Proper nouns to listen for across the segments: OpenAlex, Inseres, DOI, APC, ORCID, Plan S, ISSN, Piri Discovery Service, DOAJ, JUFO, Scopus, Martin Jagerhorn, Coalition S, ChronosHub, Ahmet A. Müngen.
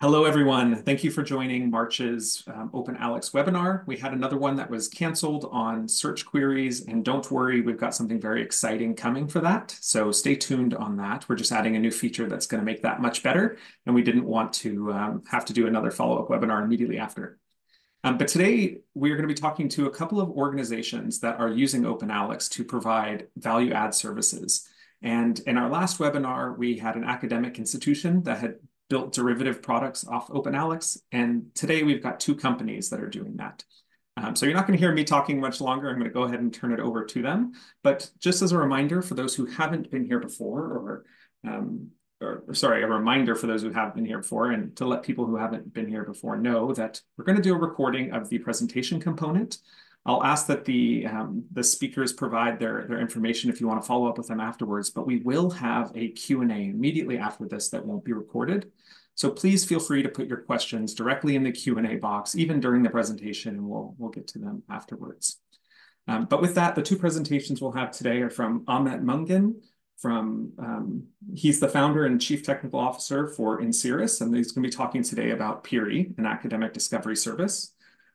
Hello, everyone. Thank you for joining March's OpenAlex webinar. We had another one that was canceled on search queries, and don't worry, we've got something very exciting coming for that. So stay tuned on that. We're just adding a new feature that's going to make that much better, and we didn't want to have to do another follow-up webinar immediately after. But today, we're going to be talking to a couple of organizations that are using OpenAlex to provide value-add services. And in our last webinar, we had an academic institution that had built derivative products off OpenAlex. And today we've got two companies that are doing that. So you're not going to hear me talking much longer. I'm going to go ahead and turn it over to them. But just as a reminder for those who haven't been here before, a reminder for those who have been here before, and to let people who haven't been here before know that we're going to do a recording of the presentation component. I'll ask that the speakers provide their information if you want to follow up with them afterwards, but we will have a Q&A immediately after this that won't be recorded. So please feel free to put your questions directly in the Q&A box, even during the presentation, and we'll get to them afterwards. But with that, the two presentations we'll have today are from Ahmet Müngen. He's the founder and chief technical officer for Inseres, and he's going to be talking today about Piri, an academic discovery service.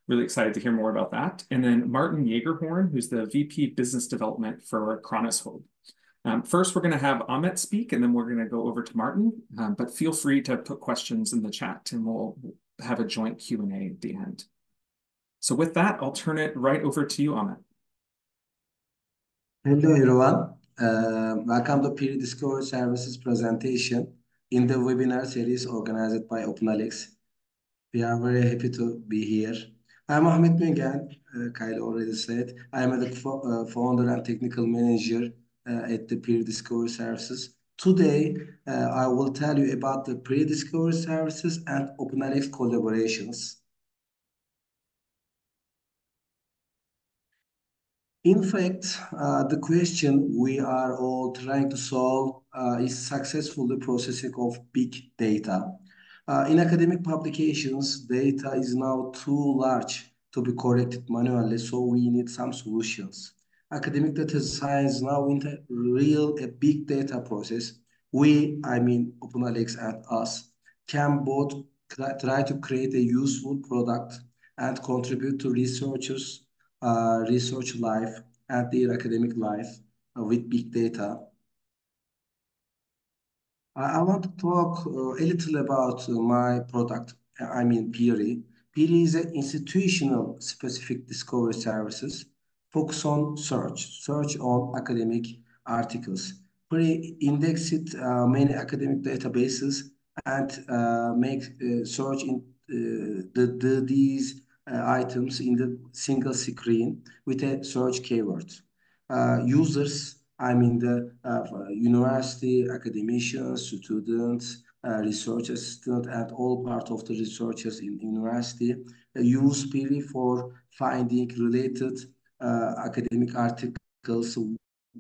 Really excited to hear more about that. And then Martin Jagerhorn, who's the VP Business Development for ChronosHub. First, we're going to have Ahmet speak, and then we're going to go over to Martin. But feel free to put questions in the chat, and we'll have a joint Q&A at the end. So with that, I'll turn it right over to you, Ahmet. Hello, everyone. Welcome to Piri Discovery Services presentation in the webinar series organized by OpenAlex. We are very happy to be here. I'm Ahmet Müngen, Kyle already said. I'm the founder and technical manager at the Piri Discovery Services. Today, I will tell you about the Piri Discovery Services and OpenAlex collaborations. In fact, the question we are all trying to solve is successfully processing of big data. In academic publications, data is now too large to be corrected manually, so we need some solutions. Academic data science now into a big data process. We, I mean OpenAlex and us, can both try to create a useful product and contribute to researchers' research life and their academic life with big data. I want to talk a little about my product, I mean Piri. Piri is an institutional specific discovery services focused on search on academic articles. Piri indexed many academic databases and makes search in these items in the single screen with a search keyword. Users, I mean the university, academicians, students, research assistant, and all part of the researchers in university use Piri for finding related academic articles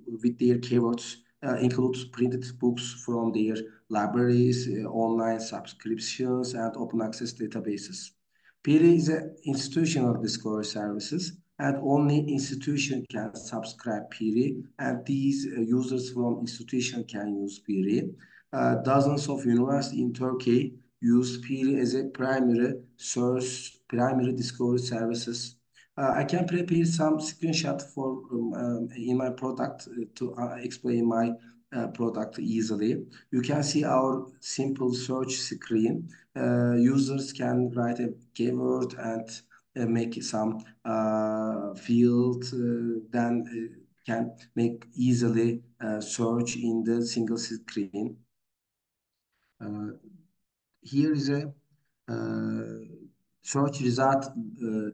with their keywords, includes printed books from their libraries, online subscriptions, and open access databases. Piri is an institutional discovery services, and only institution can subscribe Piri, and these users from institution can use Piri. Dozens of universities in Turkey use Piri as a primary source, primary discovery services. I can prepare some screenshots for in my product to explain my product easily. You can see our simple search screen. Users can write a keyword and make some field, then can make easily search in the single screen. Here is a search result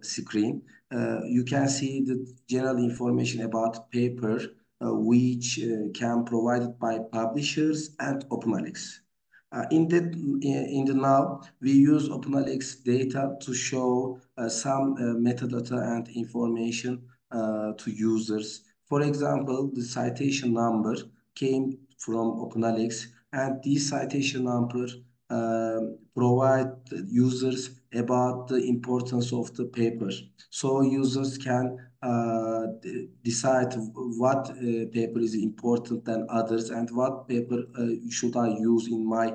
screen. You can see the general information about paper, which can be provided by publishers and OpenAlex. Now, we use OpenAlex data to show some metadata and information to users. For example, the citation number came from OpenAlex, and this citation number provide users about the importance of the paper. So users can decide what paper is important than others and what paper should I use in my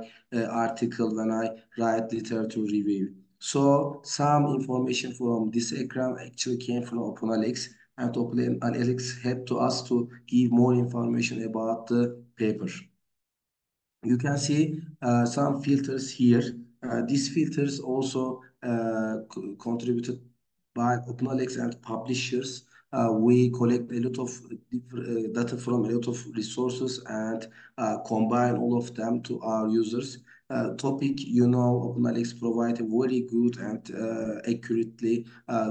article when I write literature review. So some information from this exam actually came from OpenAlex, and OpenAlex helped us to give more information about the paper. You can see some filters here. These filters also contributed by OpenAlex and publishers. We collect a lot of data from a lot of resources and combine all of them to our users. Topic, you know, OpenAlex provide a very good and accurately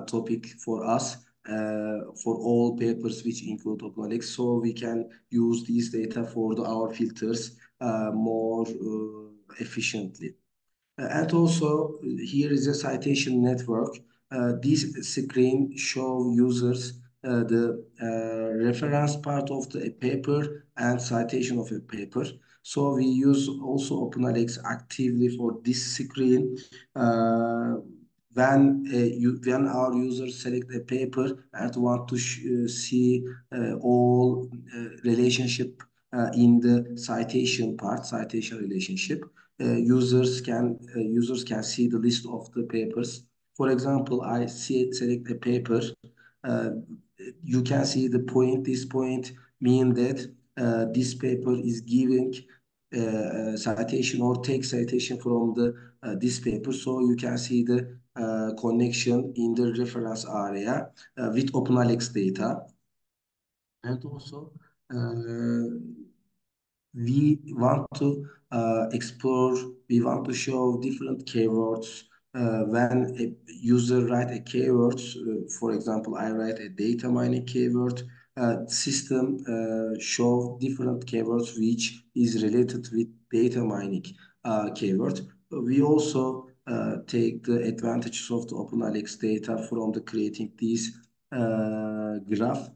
topic for us for all papers which include OpenAlex. So we can use these data for our filters more efficiently. And also here is a citation network. This screen shows users the reference part of the paper and citation of a paper. So we use also OpenAlex actively for this screen. When our users select a paper and want to see all relationship in the citation part, citation relationship, users can see the list of the papers. For example, I select a paper. You can see the point. This point mean that this paper is giving citation or take citation from the this paper. So you can see the connection in the reference area with OpenAlex data. And also, we want to explore. We want to show different keywords. When a user write a keyword, for example, I write a data mining keyword, system show different keywords which is related with data mining keyword. We also take the advantages of the OpenAlex data from the creating these graph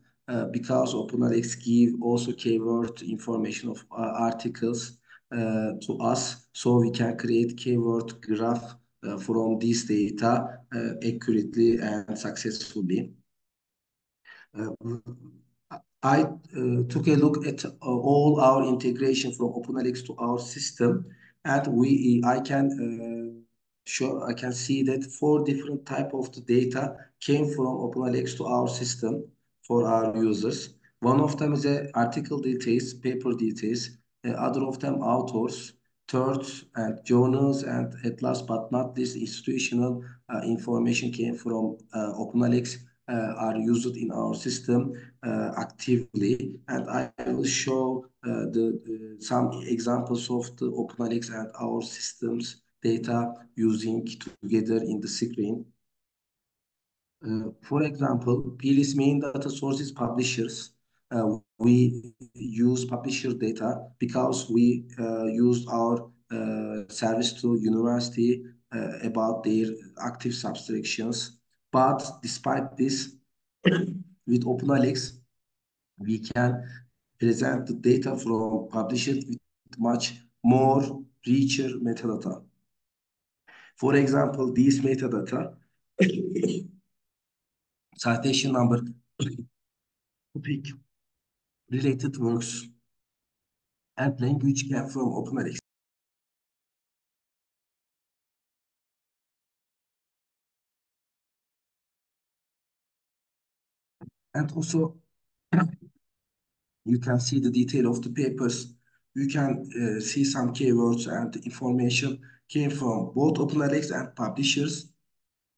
because OpenAlex give also keyword information of articles to us, so we can create keyword graph from this data accurately and successfully. I took a look at all our integration from OpenAlex to our system, and I can see that 4 different type of the data came from OpenAlex to our system for our users. One of them is article details, paper details. Other of them authors. Third, and journals, and at last but not least, institutional information came from OpenAlex are used in our system actively. And I will show some examples of the OpenAlex and our systems data using together in the screen. For example, Piri's main data source is publishers. We use publisher data because we use our service to university about their active subscriptions. But despite this, with OpenAlex, we can present the data from publishers with much more richer metadata. For example, these metadata, citation number, topic, related works, and language came from OpenAlex. And also, you can see the detail of the papers. You can see some keywords and information came from both OpenAlex and publishers.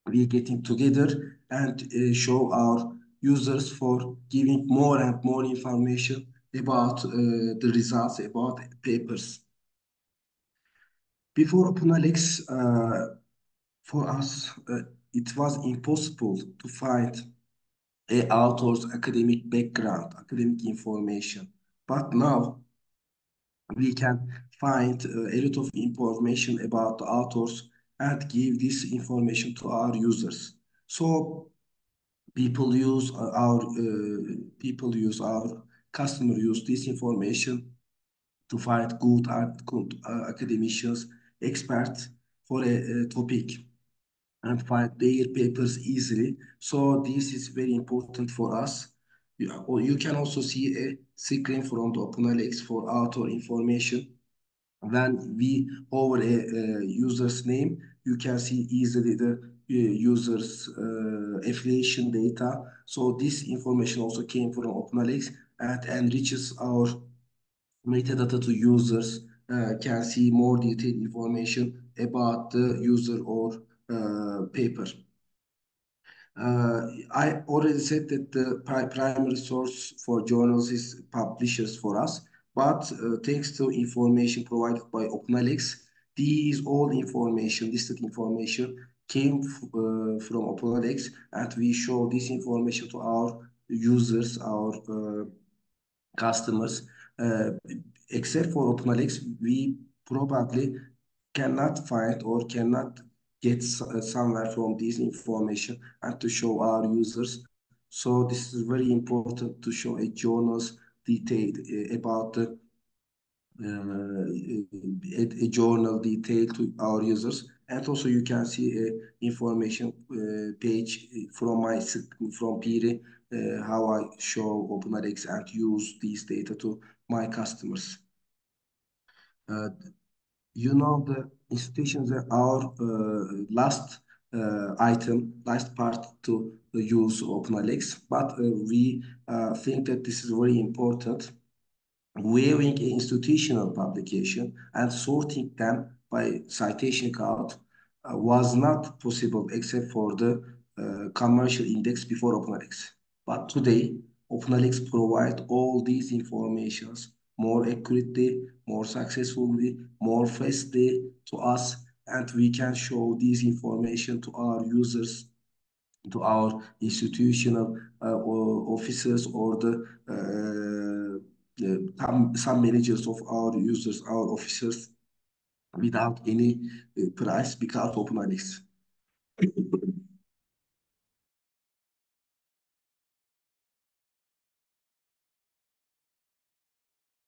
We're getting together and show our users for giving more and more information about the results, about papers. Before OpenAlex, for us, it was impossible to find an author's academic background, academic information. But now we can find a lot of information about the authors and give this information to our users. So customers use this information to find good, academicians, experts for a topic. and find their papers easily. So this is very important for us. You can also see a screen from the OpenAlex for author information. When we over a user's name, you can see easily the user's affiliation data. So this information also came from OpenAlex and enriches our metadata to users, can see more detailed information about the user or paper. I already said that the primary source for journals is publishers for us, but thanks to information provided by OpenAlex, these all information, listed information, came from OpenAlex, and we show this information to our users, our customers. Except for OpenAlex, we probably cannot find or cannot get somewhere from this information and to show our users. So this is very important to show a journal's detail about a journal detail to our users. And also you can see information page from Piri, how I show OpenAlex and use these data to my customers. You know, the institutions are our last item, last part to use OpenAlex, but we think that this is very important. Waiving an institutional publication and sorting them by citation count was not possible except for the commercial index before OpenAlex. But today, OpenAlex provides all these informations more accurately, more successfully, more fastly to us, and we can show this information to our users, to our institutional officers, or some managers of our users, our officers, without any price because of OpenAlex.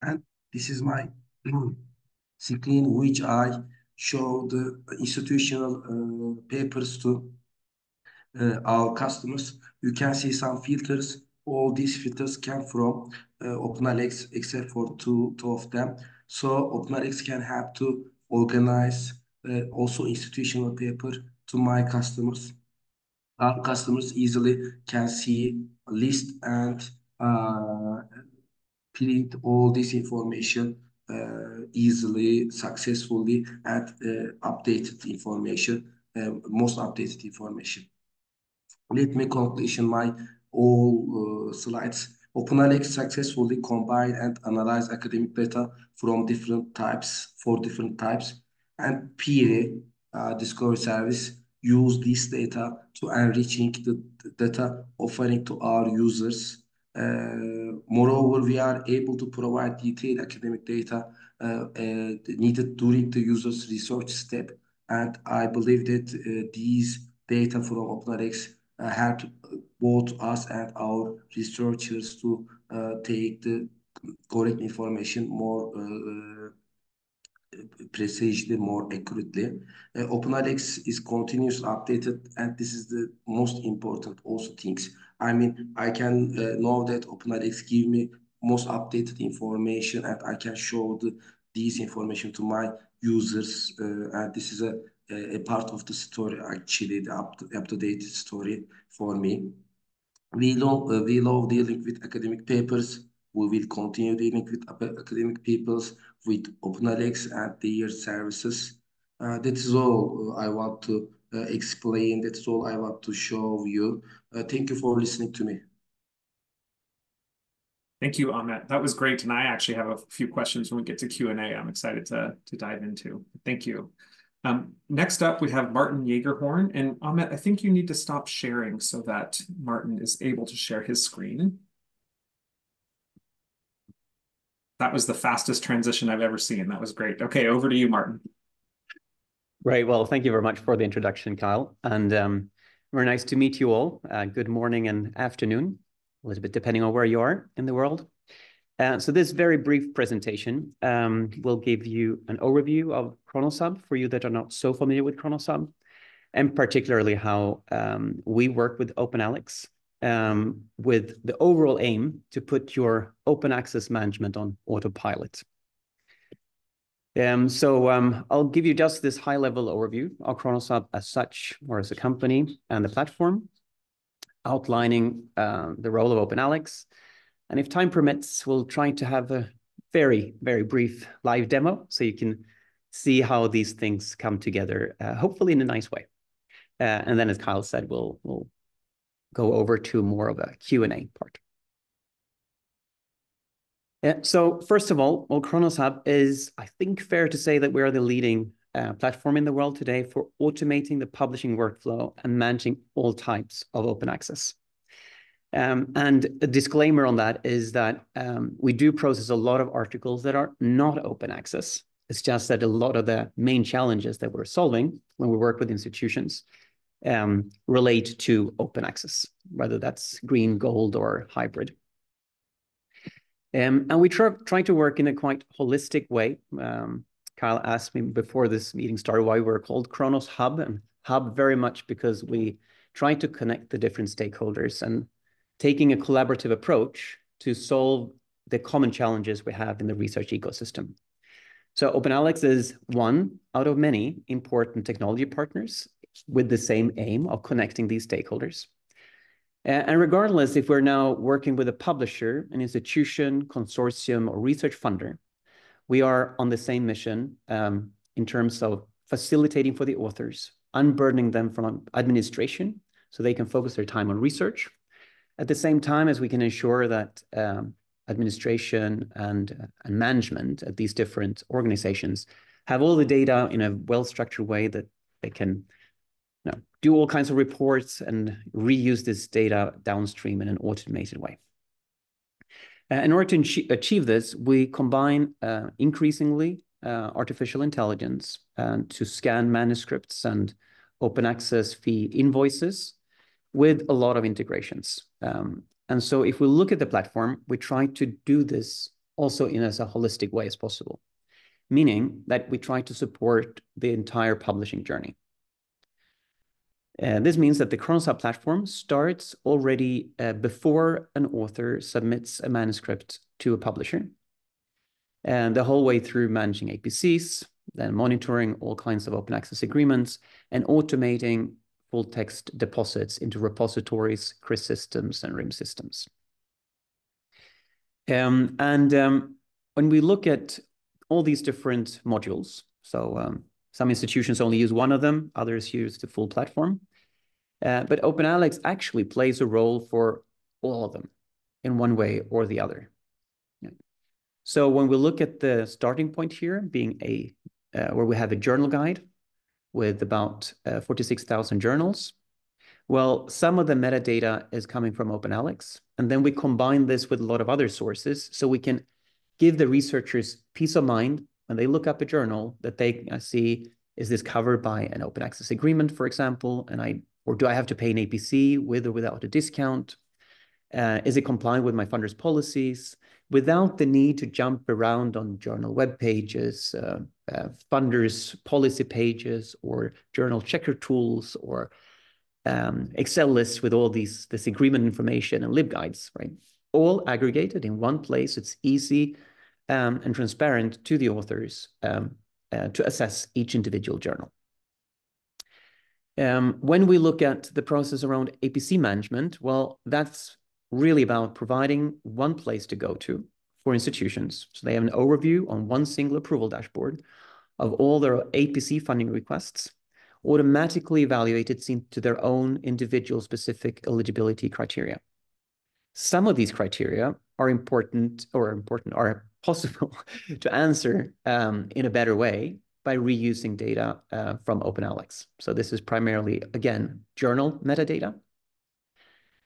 And this is my screen, which I show the institutional papers to our customers. You can see some filters. All these filters came from OpenAlex, except for two of them. So OpenAlex can help to organize also institutional paper to my customers. Our customers easily can see a list and print all this information easily, successfully, and updated information, most updated information. Let me conclude my all slides. OpenAlex successfully combined and analyzed academic data from different types, and Piri Discovery Service used this data to enriching the data offering to our users. Moreover, we are able to provide detailed academic data needed during the user's research step, and I believe that these data from OpenAlex help both us and our researchers to take the correct information more precisely, more accurately. OpenAlex is continuously updated, and this is the most important also things. I mean, I can know that OpenAlex gives me most updated information, and I can show these information to my users, and this is a part of the story, actually, the up-to-date story for me. We love dealing with academic papers. We will continue dealing with academic peoples, with OpenAlex and their services. That is all I want to explain. That's all I want to show you. Thank you for listening to me. Thank you, Ahmet. That was great, and I actually have a few questions when we get to Q&A. I'm excited to dive into. Thank you. Next up, we have Martin Jagerhorn. And Ahmet, I think you need to stop sharing so that Martin is able to share his screen. That was the fastest transition I've ever seen. That was great. Okay, over to you, Martin. Great. Well, thank you very much for the introduction, Kyle. And very nice to meet you all. Good morning and afternoon, a little bit depending on where you are in the world. So this very brief presentation will give you an overview of ChronosHub for you that are not so familiar with ChronosHub. and particularly how we work with OpenAlex with the overall aim to put your open access management on autopilot. I'll give you just this high-level overview of ChronosHub as such, or as a company and the platform, outlining the role of OpenAlex. And if time permits, we'll try to have a very, very brief live demo so you can see how these things come together, hopefully in a nice way. And then, as Kyle said, we'll go over to more of a Q&A part. Yeah, so first of all, well, ChronosHub is, I think, fair to say that we are the leading platform in the world today for automating the publishing workflow and managing all types of open access. And a disclaimer on that is that we do process a lot of articles that are not open access. It's just that a lot of the main challenges that we're solving when we work with institutions relate to open access, whether that's green, gold, or hybrid. And we try to work in a quite holistic way. Kyle asked me before this meeting started why we're called ChronosHub, and hub very much because we try to connect the different stakeholders and taking a collaborative approach to solve the common challenges we have in the research ecosystem. So OpenAlex is one out of many important technology partners with the same aim of connecting these stakeholders. And regardless if we're now working with a publisher, an institution, consortium, or research funder, we are on the same mission in terms of facilitating for the authors, unburdening them from administration so they can focus their time on research, at the same time as we can ensure that administration and management at these different organizations have all the data in a well-structured way that they can do all kinds of reports and reuse this data downstream in an automated way. In order to achieve this, we combine increasingly artificial intelligence to scan manuscripts and open access fee invoices with a lot of integrations. And so if we look at the platform, we try to do this also in as a holistic way as possible, meaning that we try to support the entire publishing journey. This means that the ChronosHub platform starts already before an author submits a manuscript to a publisher, and the whole way through managing APCs, then monitoring all kinds of open access agreements, and automating full text deposits into repositories, CRIS systems, and RIM systems. When we look at all these different modules, so some institutions only use one of them, others use the full platform. But OpenAlex actually plays a role for all of them in one way or the other. Yeah. So when we look at the starting point here, being a where we have a journal guide with about 46,000 journals, well, some of the metadata is coming from OpenAlex, and then we combine this with a lot of other sources so we can give the researchers peace of mind when they look up a journal that they see, is this covered by an open access agreement, for example, or do I have to pay an APC with or without a discount? Is it compliant with my funder's policies? Without the need to jump around on journal web pages, funders' policy pages, or journal checker tools, or Excel lists with all this agreement information and libguides, right? All aggregated in one place. It's easy and transparent to the authors to assess each individual journal. When we look at the process around APC management, well, that's really about providing one place to go to for institutions. So they have an overview on one single approval dashboard of all their APC funding requests, automatically evaluated into their own individual specific eligibility criteria. Some of these criteria are are possible to answer in a better way by reusing data from OpenAlex. So this is primarily, again, journal metadata.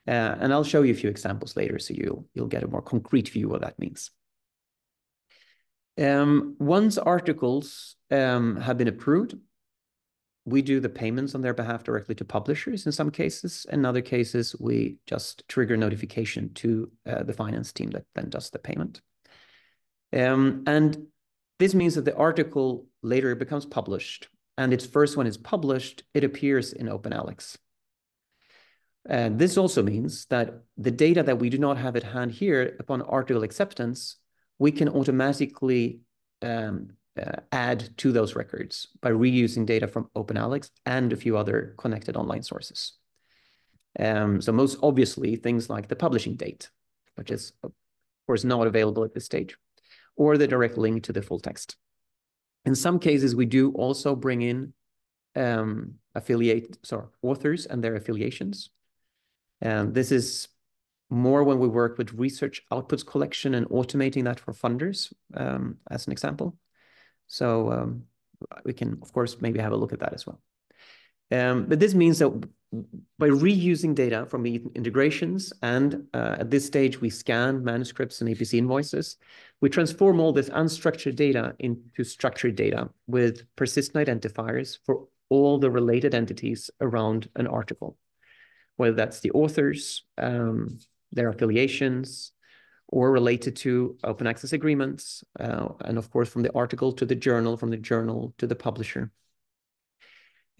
And I'll show you a few examples later so you'll get a more concrete view of what that means. Once articles have been approved, we do the payments on their behalf directly to publishers in some cases. In other cases, we just trigger notification to the finance team that then does the payment. And this means that the article later becomes published and its first one is published, it appears in OpenAlex. And this also means that the data that we do not have at hand here upon article acceptance, we can automatically add to those records by reusing data from OpenAlex and a few other connected online sources. So most obviously things like the publishing date, which is of course not available at this stage, or the direct link to the full text. In some cases, we do also bring in authors and their affiliations. And this is more when we work with research outputs collection and automating that for funders, as an example. So we can, of course, maybe have a look at that as well. But this means that by reusing data from the integrations, and at this stage, we scan manuscripts and APC invoices, we transform all this unstructured data into structured data with persistent identifiers for all the related entities around an article, whether that's the authors, their affiliations, or related to open access agreements, and of course, from the article to the journal, from the journal to the publisher.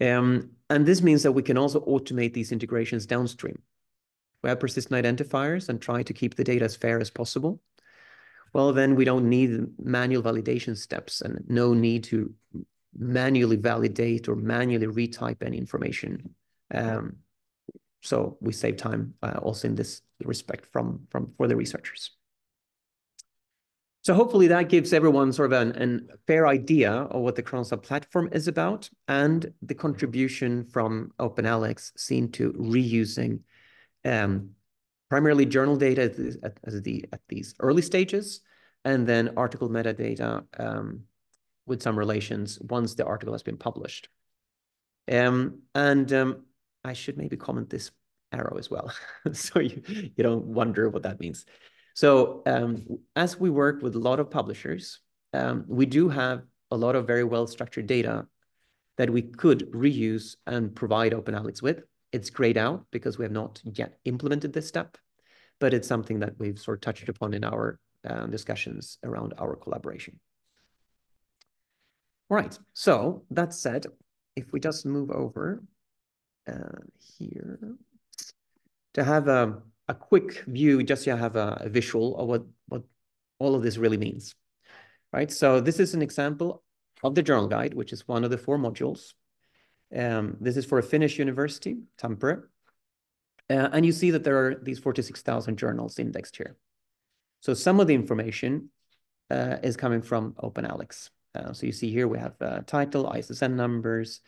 And this means that we can also automate these integrations downstream. We have persistent identifiers and try to keep the data as fair as possible. Well, then we don't need manual validation steps and no need to manually validate or manually retype any information. So we save time also in this respect for the researchers. So hopefully that gives everyone sort of an fair idea of what the ChronosHub platform is about and the contribution from OpenAlex seen to reusing primarily journal data at these early stages, and then article metadata with some relations once the article has been published. I should maybe comment this arrow as well, so you don't wonder what that means. So as we work with a lot of publishers, we do have a lot of very well-structured data that we could reuse and provide OpenAlex with. It's grayed out because we have not yet implemented this step, but it's something that we've sort of touched upon in our discussions around our collaboration. All right, so that said, if we just move over here to have a quick view, just so you have a visual of what all of this really means, right? So this is an example of the journal guide, which is one of the 4 modules. This is for a Finnish university, Tampere. And you see that there are these 46,000 journals indexed here. So some of the information is coming from OpenAlex. So you see here we have title, ISSN numbers.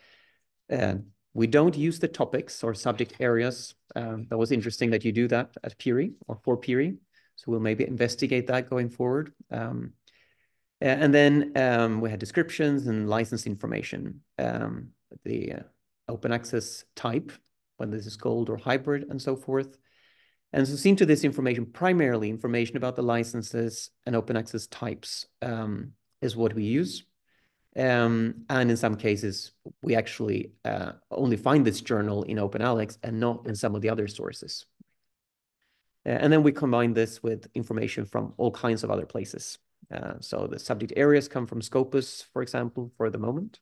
We don't use the topics or subject areas. That was interesting that you do that at Piri or for Piri. So we'll maybe investigate that going forward. And then we had descriptions and license information, the open access type, whether this is gold or hybrid and so forth. And so seen to this information, primarily information about the licenses and open access types is what we use. And in some cases, we actually only find this journal in OpenAlex and not in some of the other sources. And then we combine this with information from all kinds of other places. So the subject areas come from Scopus, for example, for the moment.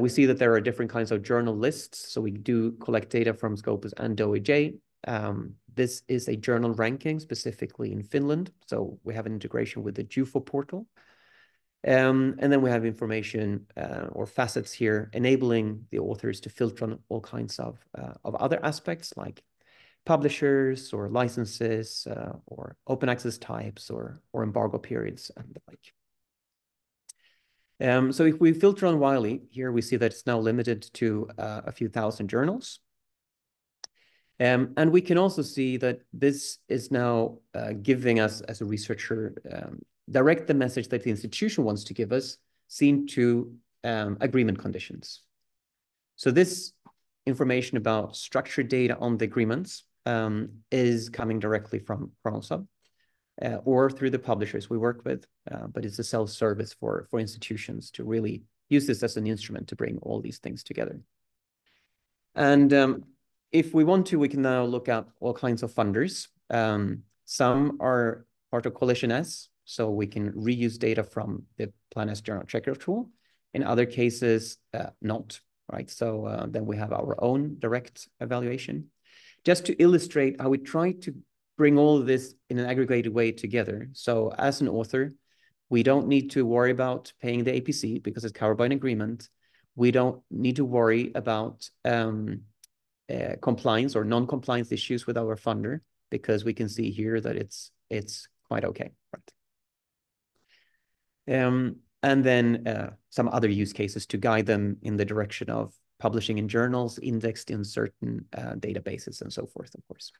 We see that there are different kinds of journal lists. So we do collect data from Scopus and DOAJ. This is a journal ranking specifically in Finland. So we have an integration with the JUFO portal. And then we have information or facets here enabling the authors to filter on all kinds of other aspects like publishers or licenses or open access types or embargo periods and the like. So if we filter on Wiley, here we see that it's now limited to a few thousand journals. And we can also see that this is now giving us as a researcher direct the message that the institution wants to give us, seen to agreement conditions. So this information about structured data on the agreements is coming directly from ChronosHub or through the publishers we work with, but it's a self-service for institutions to really use this as an instrument to bring all these things together. And if we want to, we can now look at all kinds of funders. Some are part of Coalition S, so we can reuse data from the Plan S journal checker tool In other cases, not, right? So then we have our own direct evaluation. Just to illustrate how we try to bring all of this in an aggregated way together. So as an author, we don't need to worry about paying the APC because it's covered by an agreement. We don't need to worry about compliance or non-compliance issues with our funder because we can see here that it's quite okay, right? And then some other use cases to guide them in the direction of publishing in journals, indexed in certain databases and so forth, of course.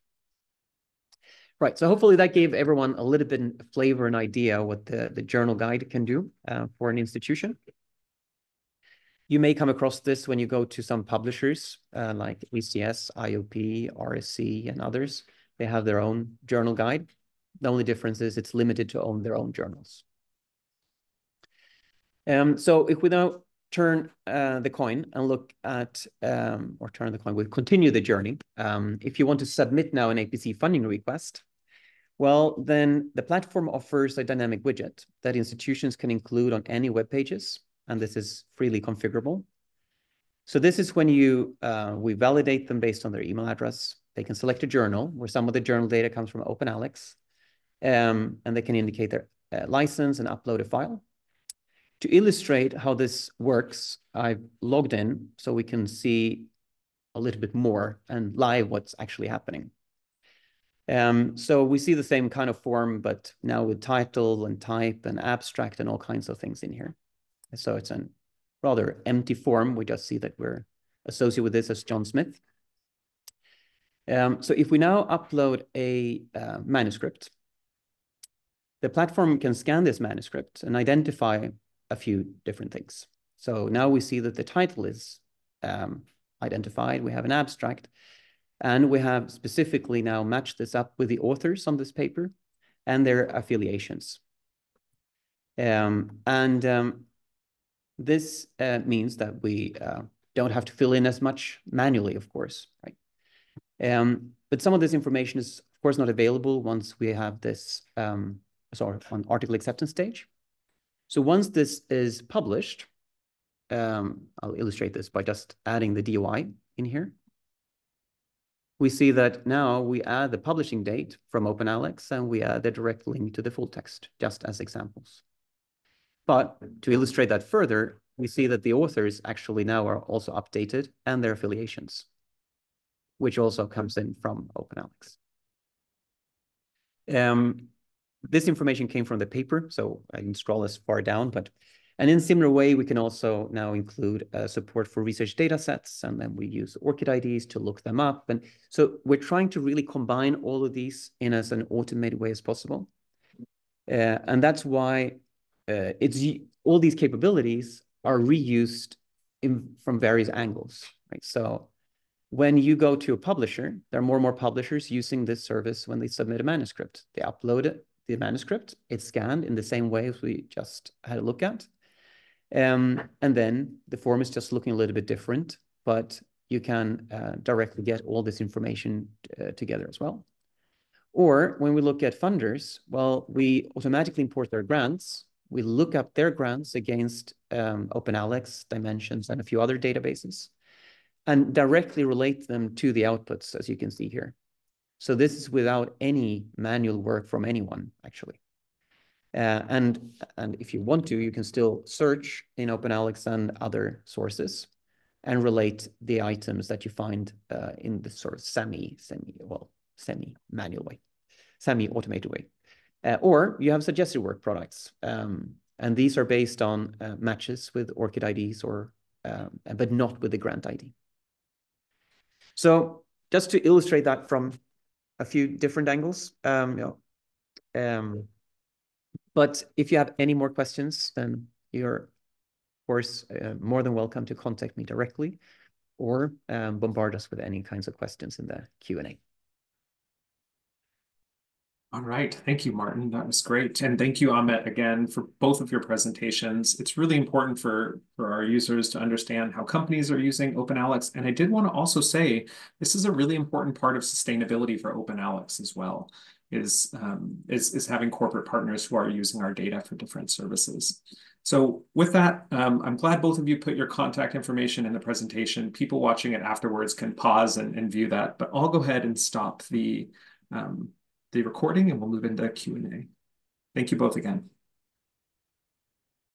Right, so hopefully that gave everyone a little bit of flavor and idea what the journal guide can do for an institution. You may come across this when you go to some publishers like ECS, IOP, RSC, and others. They have their own journal guide. The only difference is it's limited to own their own journals. So if we now turn the coin and look at, or turn the coin, we'll continue the journey. If you want to submit now an APC funding request, well, then the platform offers a dynamic widget that institutions can include on any web pages, and this is freely configurable. So this is when you we validate them based on their email address. They can select a journal where some of the journal data comes from OpenAlex, and they can indicate their license and upload a file. To illustrate how this works, I've logged in so we can see a little bit more and live what's actually happening. So we see the same kind of form, but now with title and type and abstract and all kinds of things in here. So it's a rather empty form. We just see that we're associated with this as John Smith. So if we now upload a manuscript, the platform can scan this manuscript and identify a few different things. So now we see that the title is identified, we have an abstract, and we have specifically now matched this up with the authors on this paper and their affiliations. This means that we don't have to fill in as much manually, of course, right? But some of this information is, of course, not available once we have this, on article acceptance stage. So once this is published, I'll illustrate this by just adding the DOI in here. We see that now we add the publishing date from OpenAlex and we add the direct link to the full text, just as examples. But to illustrate that further, we see that the authors actually now are also updated and their affiliations, which also comes in from OpenAlex. This information came from the paper, so I can scroll as far down, and in a similar way, we can also now include support for research data sets, and then we use ORCID IDs to look them up. And so we're trying to really combine all of these in as an automated way as possible. And that's why all these capabilities are reused from various angles, right? So when you go to a publisher, there are more and more publishers using this service when they submit a manuscript. They upload it. The manuscript, it's scanned in the same way as we just had a look at. And then the form is just looking a little bit different, but you can directly get all this information together as well. Or when we look at funders, well, we automatically import their grants. We look up their grants against OpenAlex, Dimensions, and a few other databases, and directly relate them to the outputs, as you can see here. So this is without any manual work from anyone, actually. And if you want to, you can still search in OpenAlex and other sources and relate the items that you find in the sort of semi-manual way, semi-automated way. Or you have suggested work products. And these are based on matches with ORCID IDs, but not with the grant ID. So just to illustrate that from a few different angles. But if you have any more questions, then you're, of course, more than welcome to contact me directly or bombard us with any kinds of questions in the Q&A. All right, thank you, Martin. That was great. And thank you, Ahmet, again, for both of your presentations. It's really important for our users to understand how companies are using OpenAlex. And I did want to also say, this is a really important part of sustainability for OpenAlex as well, is having corporate partners who are using our data for different services. So with that, I'm glad both of you put your contact information in the presentation. People watching it afterwards can pause and view that, but I'll go ahead and stop the recording and we'll move into Q&A. Thank you both again.